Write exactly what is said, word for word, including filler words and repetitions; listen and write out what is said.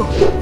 Go!